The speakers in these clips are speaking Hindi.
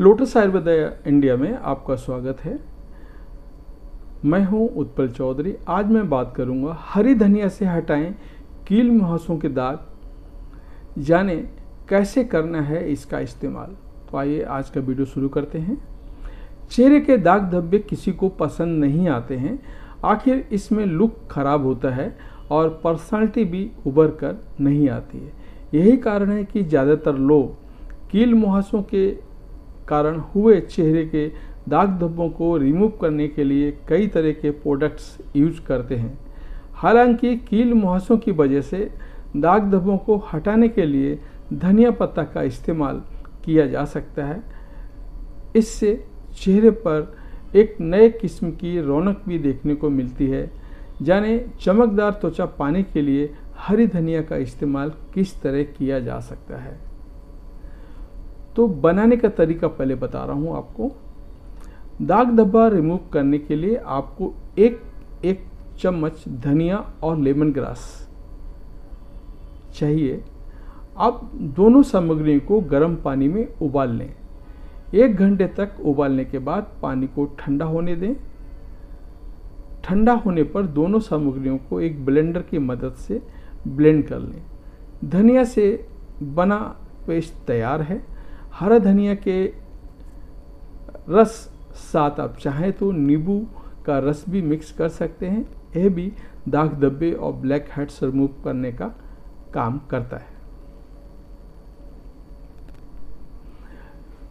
लोटस आयुर्वेदा इंडिया में आपका स्वागत है। मैं हूं उत्पल चौधरी। आज मैं बात करूंगा हरी धनिया से हटाएं कील मुहासों के दाग, जाने कैसे करना है इसका इस्तेमाल। तो आइए आज का वीडियो शुरू करते हैं। चेहरे के दाग धब्बे किसी को पसंद नहीं आते हैं, आखिर इसमें लुक खराब होता है और पर्सनालिटी भी उभर कर नहीं आती है। यही कारण है कि ज़्यादातर लोग कील मुहासों के कारण हुए चेहरे के दाग धब्बों को रिमूव करने के लिए कई तरह के प्रोडक्ट्स यूज करते हैं। हालांकि कील मुहासों की वजह से दाग धब्बों को हटाने के लिए धनिया पत्ता का इस्तेमाल किया जा सकता है। इससे चेहरे पर एक नए किस्म की रौनक भी देखने को मिलती है। जाने चमकदार त्वचा पाने के लिए हरी धनिया का इस्तेमाल किस तरह किया जा सकता है। तो बनाने का तरीका पहले बता रहा हूँ आपको। दाग धब्बा रिमूव करने के लिए आपको एक चम्मच धनिया और लेमन ग्रास चाहिए। आप दोनों सामग्रियों को गर्म पानी में उबाल लें। 1 घंटे तक उबालने के बाद पानी को ठंडा होने दें। ठंडा होने पर दोनों सामग्रियों को एक ब्लेंडर की मदद से ब्लेंड कर लें। धनिया से बना पेस्ट तैयार है। हरा धनिया के रस साथ आप चाहें तो नींबू का रस भी मिक्स कर सकते हैं। यह भी दाग धब्बे और ब्लैक हेड्स रिमूव करने का काम करता है।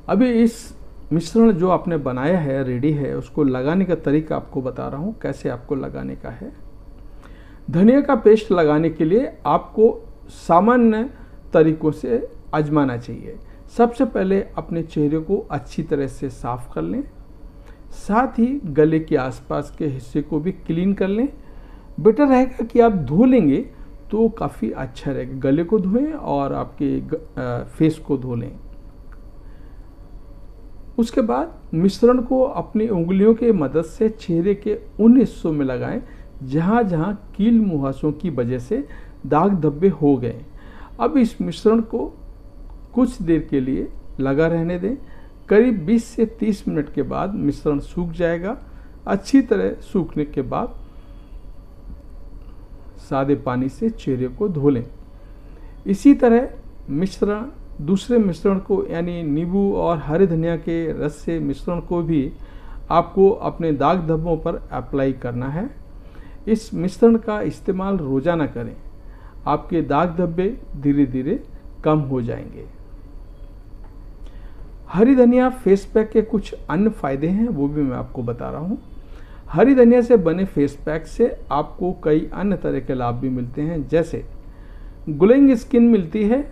अभी इस मिश्रण जो आपने बनाया है रेडी है, उसको लगाने का तरीका आपको बता रहा हूँ कैसे आपको लगाने का है। धनिया का पेस्ट लगाने के लिए आपको सामान्य तरीकों से आजमाना चाहिए। सबसे पहले अपने चेहरे को अच्छी तरह से साफ कर लें, साथ ही गले के आसपास के हिस्से को भी क्लीन कर लें। बेटर रहेगा कि आप धो लेंगे तो काफ़ी अच्छा रहेगा। गले को धोएं और आपके फेस को धो लें। उसके बाद मिश्रण को अपनी उंगलियों के मदद से चेहरे के उन हिस्सों में लगाएं जहाँ जहाँ कील मुहासों की वजह से दाग धब्बे हो गए। अब इस मिश्रण को कुछ देर के लिए लगा रहने दें। करीब 20 से 30 मिनट के बाद मिश्रण सूख जाएगा। अच्छी तरह सूखने के बाद सादे पानी से चेहरे को धो लें। इसी तरह मिश्रण दूसरे मिश्रण को यानी नींबू और हरे धनिया के रस से मिश्रण को भी आपको अपने दाग धब्बों पर अप्लाई करना है। इस मिश्रण का इस्तेमाल रोजाना करें, आपके दाग धब्बे धीरे धीरे कम हो जाएंगे। हरी धनिया फेस पैक के कुछ अन्य फायदे हैं, वो भी मैं आपको बता रहा हूँ। हरी धनिया से बने फेस पैक से आपको कई अन्य तरह के लाभ भी मिलते हैं, जैसे ग्लोइंग स्किन मिलती है।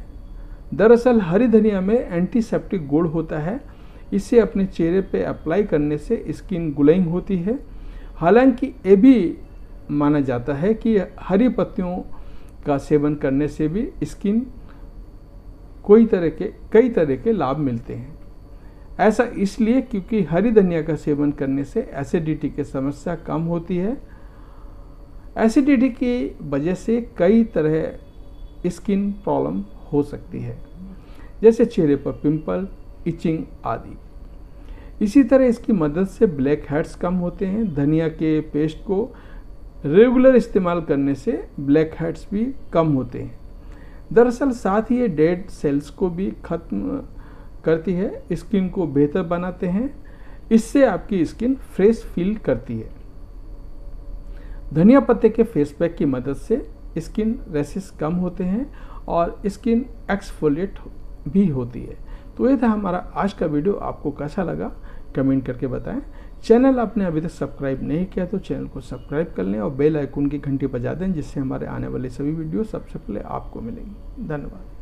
दरअसल हरी धनिया में एंटीसेप्टिक गुण होता है। इसे अपने चेहरे पे अप्लाई करने से स्किन ग्लोइंग होती है। हालांकि ये भी माना जाता है कि हरी पत्तियों का सेवन करने से भी स्किन कई तरह के लाभ मिलते हैं। ऐसा इसलिए क्योंकि हरी धनिया का सेवन करने से एसिडिटी की समस्या कम होती है। एसिडिटी की वजह से कई तरह स्किन प्रॉब्लम हो सकती है, जैसे चेहरे पर पिंपल, इचिंग आदि। इसी तरह इसकी मदद से ब्लैक हेड्स कम होते हैं। धनिया के पेस्ट को रेगुलर इस्तेमाल करने से ब्लैक हेड्स भी कम होते हैं। दरअसल साथ ही ये डेड सेल्स को भी खत्म करती है, स्किन को बेहतर बनाते हैं। इससे आपकी स्किन फ्रेश फील करती है। धनिया पत्ते के फेस पैक की मदद से स्किन रैशेस कम होते हैं और स्किन एक्सफोलिएट भी होती है। तो ये था हमारा आज का वीडियो। आपको कैसा लगा कमेंट करके बताएं। चैनल आपने अभी तक सब्सक्राइब नहीं किया तो चैनल को सब्सक्राइब कर लें और बेल आइकन की घंटी बजा दें, जिससे हमारे आने वाले सभी वीडियो सबसे पहले आपको मिलेंगी। धन्यवाद।